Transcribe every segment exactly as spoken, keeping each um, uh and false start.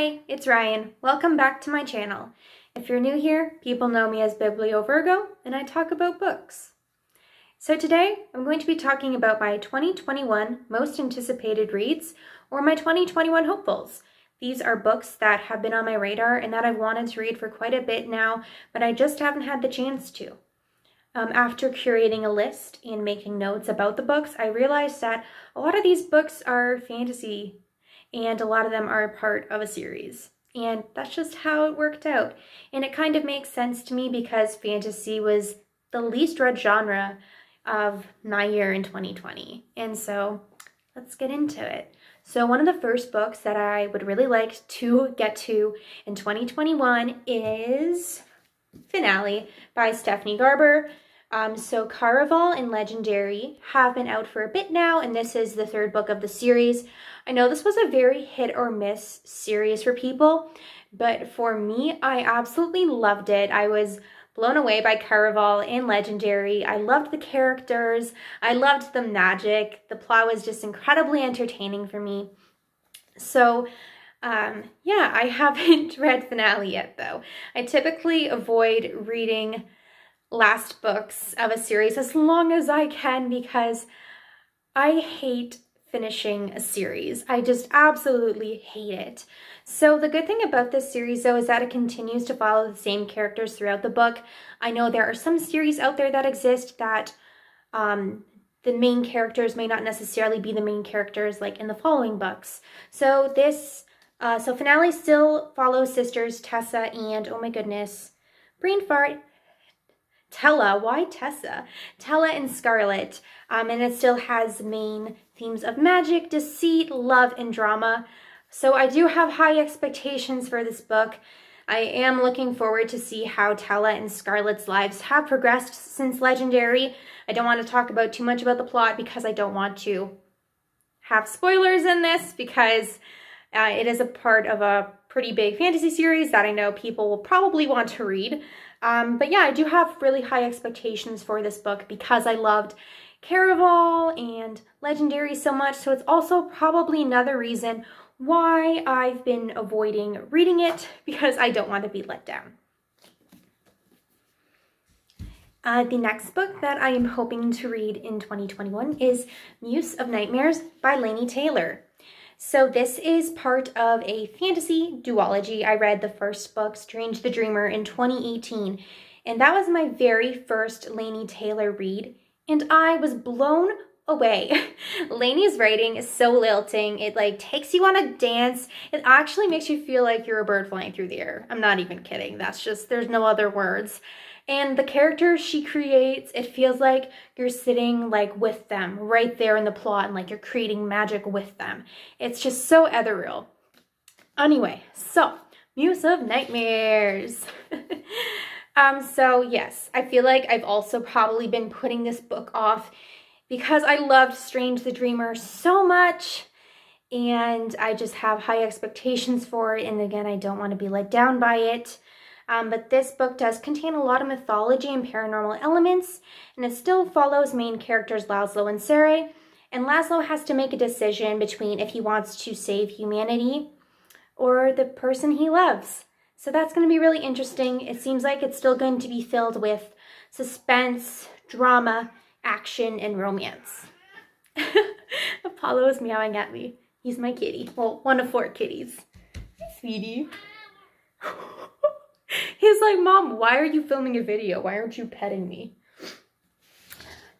Hi, it's Ryan. Welcome back to my channel. If you're new here, people know me as Biblio Virgo, and I talk about books. So today, I'm going to be talking about my twenty twenty-one most anticipated reads, or my twenty twenty-one hopefuls. These are books that have been on my radar and that I've wanted to read for quite a bit now, but I just haven't had the chance to. Um, after curating a list and making notes about the books, I realized that a lot of these books are fantasy and a lot of them are a part of a series. And that's just how it worked out. And it kind of makes sense to me because fantasy was the least read genre of my year in twenty twenty. And so let's get into it. So one of the first books that I would really like to get to in twenty twenty-one is Finale by Stephanie Garber. Um, so Caraval and Legendary have been out for a bit now, and this is the third book of the series. I know this was a very hit or miss series for people, but for me, I absolutely loved it. I was blown away by Caraval and Legendary. I loved the characters. I loved the magic. The plot was just incredibly entertaining for me. So um, yeah, I haven't read Finale yet though. I typically avoid reading last books of a series as long as I can because I hate finishing a series. I just absolutely hate it. So the good thing about this series though is that it continues to follow the same characters throughout the book. I know there are some series out there that exist that um, the main characters may not necessarily be the main characters like in the following books. So this, uh, so Finale still follows sisters Tessa and, oh my goodness, brain fart, Tella, why Tessa? Tella and Scarlet, um, and it still has main themes of magic, deceit, love, and drama. So I do have high expectations for this book. I am looking forward to see how Tella and Scarlet's lives have progressed since Legendary. I don't want to talk about too much about the plot because I don't want to have spoilers in this because uh, it is a part of a pretty big fantasy series that I know people will probably want to read. Um, but yeah, I do have really high expectations for this book because I loved Caraval and Legendary so much, so it's also probably another reason why I've been avoiding reading it because I don't want to be let down. Uh, the next book that I am hoping to read in twenty twenty-one is Muse of Nightmares by Laini Taylor. So this is part of a fantasy duology. I read the first book, Strange the Dreamer, in twenty eighteen, and that was my very first Laini Taylor read, and I was blown away. Laini's writing is so lilting. It like takes you on a dance. It actually makes you feel like you're a bird flying through the air. I'm not even kidding. That's just, there's no other words. And the characters she creates, it feels like you're sitting like with them right there in the plot and like you're creating magic with them. It's just so ethereal. Anyway, so Muse of Nightmares. um, so yes, I feel like I've also probably been putting this book off because I loved Strange the Dreamer so much and I just have high expectations for it. And again, I don't want to be let down by it. Um, but this book does contain a lot of mythology and paranormal elements, and it still follows main characters Laszlo and Sarah, and Laszlo has to make a decision between if he wants to save humanity or the person he loves. So that's going to be really interesting. It seems like it's still going to be filled with suspense, drama, action, and romance. Apollo is meowing at me. He's my kitty. Well, one of four kitties. Hi, sweetie. He's like, Mom, why are you filming a video? Why aren't you petting me?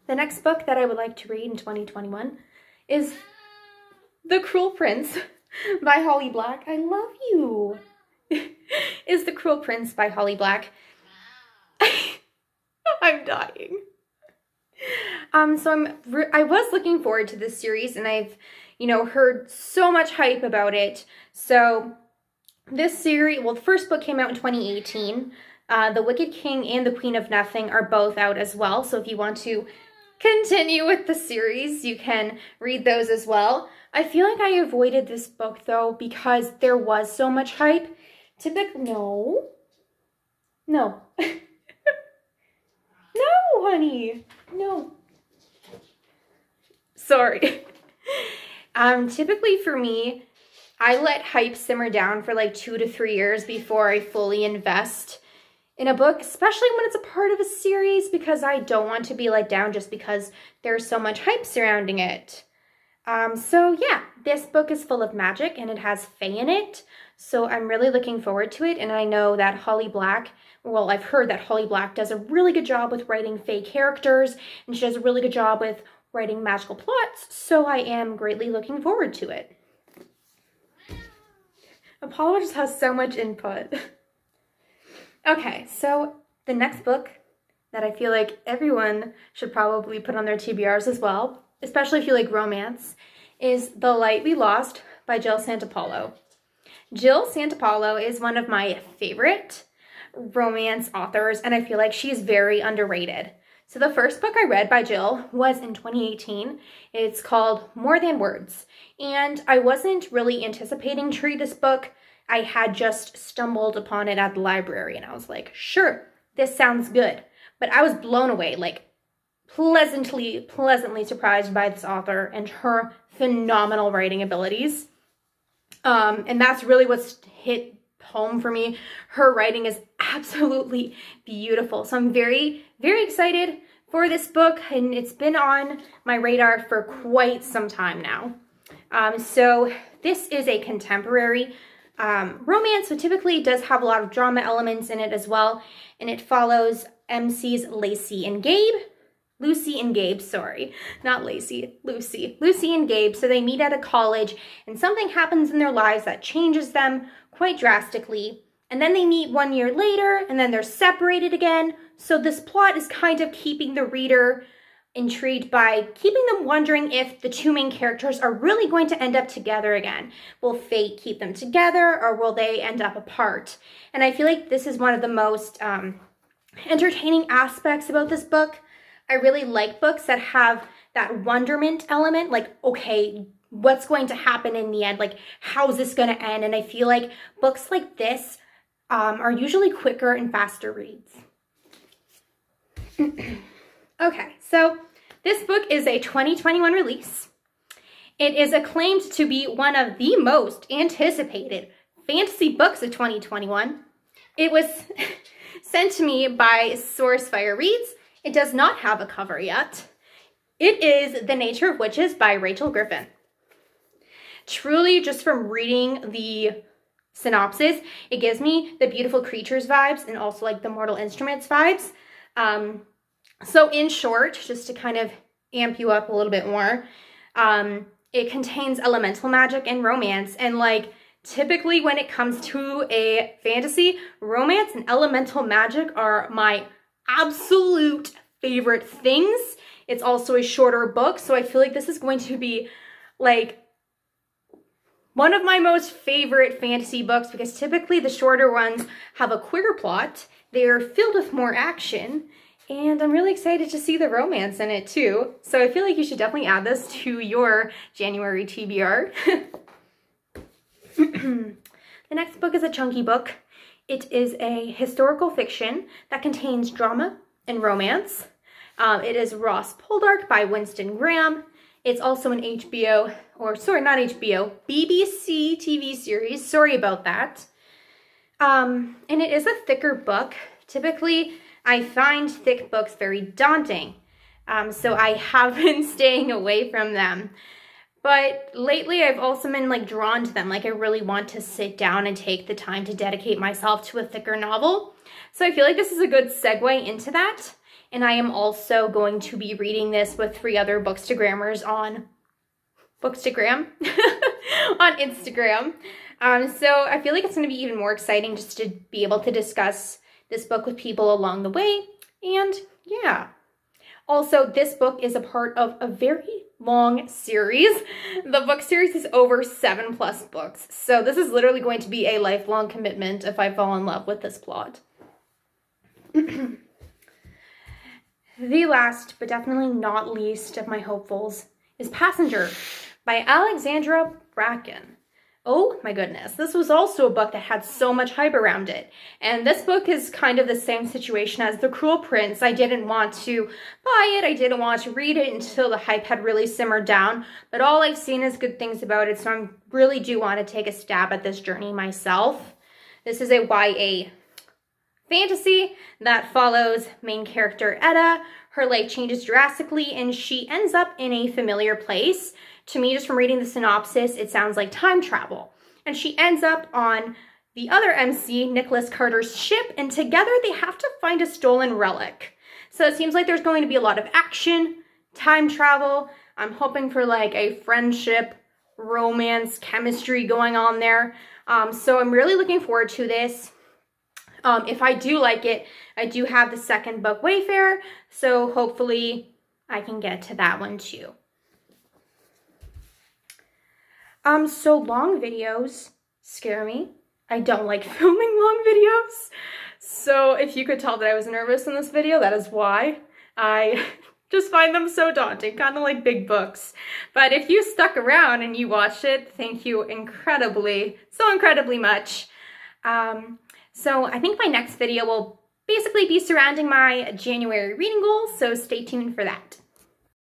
The next book that I would like to read in twenty twenty-one is The Cruel Prince by Holly Black. I love you. Is The Cruel Prince by Holly Black. I'm dying. Um, so I'm I was looking forward to this series and I've, you know, heard so much hype about it. So this series, well, the first book came out in twenty eighteen. Uh, The Wicked King and The Queen of Nothing are both out as well. So if you want to continue with the series, you can read those as well. I feel like I avoided this book, though, because there was so much hype. Typically, no. No. No, honey. No. Sorry. um, typically for me, I let hype simmer down for like two to three years before I fully invest in a book, especially when it's a part of a series, because I don't want to be let down just because there's so much hype surrounding it. Um, so yeah, this book is full of magic and it has Fae in it, so I'm really looking forward to it. And I know that Holly Black, well, I've heard that Holly Black does a really good job with writing Fae characters, and she does a really good job with writing magical plots, so I am greatly looking forward to it. Apollo just has so much input. Okay, so the next book that I feel like everyone should probably put on their T B Rs as well, especially if you like romance, is The Light We Lost by Jill Santopolo. Jill Santopolo is one of my favorite romance authors, and I feel like she's very underrated. So the first book I read by Jill was in twenty eighteen. It's called More Than Words, and I wasn't really anticipating to read this book. I had just stumbled upon it at the library, and I was like, sure, this sounds good. But I was blown away, like pleasantly, pleasantly surprised by this author and her phenomenal writing abilities. Um, and that's really what's hit home for me. Her writing is absolutely beautiful. So I'm very, very excited for this book, and it's been on my radar for quite some time now. Um, so this is a contemporary Um, romance, so typically it does have a lot of drama elements in it as well, and it follows M Cs Lacey and Gabe, Lucy and Gabe, sorry, not Lacey, Lucy, Lucy and Gabe. So they meet at a college, and something happens in their lives that changes them quite drastically, and then they meet one year later, and then they're separated again. So this plot is kind of keeping the reader intrigued by keeping them wondering if the two main characters are really going to end up together again. Will fate keep them together, or will they end up apart? And I feel like this is one of the most um, entertaining aspects about this book. I really like books that have that wonderment element, like, okay, what's going to happen in the end? Like, how's this going to end? And I feel like books like this um, are usually quicker and faster reads. Okay, so this book is a twenty twenty-one release. It is acclaimed to be one of the most anticipated fantasy books of twenty twenty-one. It was sent to me by Sourcefire Reads. It does not have a cover yet. It is The Nature of Witches by Rachel Griffin. Truly, just from reading the synopsis, it gives me the Beautiful Creatures vibes and also like the Mortal Instruments vibes. Um... So in short, just to kind of amp you up a little bit more, um, it contains elemental magic and romance. And like typically when it comes to a fantasy, romance and elemental magic are my absolute favorite things. It's also a shorter book, so I feel like this is going to be like one of my most favorite fantasy books, because typically the shorter ones have a quicker plot. They're filled with more action. And I'm really excited to see the romance in it too. So I feel like you should definitely add this to your January T B R. The next book is a chunky book. It is a historical fiction that contains drama and romance. Um, it is Ross Poldark by Winston Graham. It's also an H B O, or sorry, not H B O, B B C T V series. Sorry about that. Um, and it is a thicker book. Typically, I find thick books very daunting, um, so I have been staying away from them. But lately I've also been like drawn to them, like I really want to sit down and take the time to dedicate myself to a thicker novel. So I feel like this is a good segue into that, and I am also going to be reading this with three other bookstagrammers on Bookstagram on Instagram. Um, so I feel like it's going to be even more exciting just to be able to discuss this book with people along the way, and yeah. Also, this book is a part of a very long series. The book series is over seven plus books, so this is literally going to be a lifelong commitment if I fall in love with this plot. The last, but definitely not least, of my hopefuls is Passenger by Alexandra Bracken. Oh my goodness, this was also a book that had so much hype around it. And this book is kind of the same situation as The Cruel Prince. I didn't want to buy it, I didn't want to read it until the hype had really simmered down, but all I've seen is good things about it, so I really do want to take a stab at this journey myself. This is a Y A fantasy that follows main character Eda. Her life changes drastically and she ends up in a familiar place. To me, just from reading the synopsis, it sounds like time travel. And she ends up on the other M C, Nicholas Carter's ship, and together they have to find a stolen relic. So it seems like there's going to be a lot of action, time travel. I'm hoping for like a friendship, romance, chemistry going on there. Um, so I'm really looking forward to this. Um, if I do like it, I do have the second book, Wayfair, so hopefully I can get to that one too. Um, so long videos scare me. I don't like filming long videos. So if you could tell that I was nervous in this video, that is why. I just find them so daunting, kind of like big books. But if you stuck around and you watched it, thank you incredibly, so incredibly much. Um, so I think my next video will basically be surrounding my January reading goals, so stay tuned for that.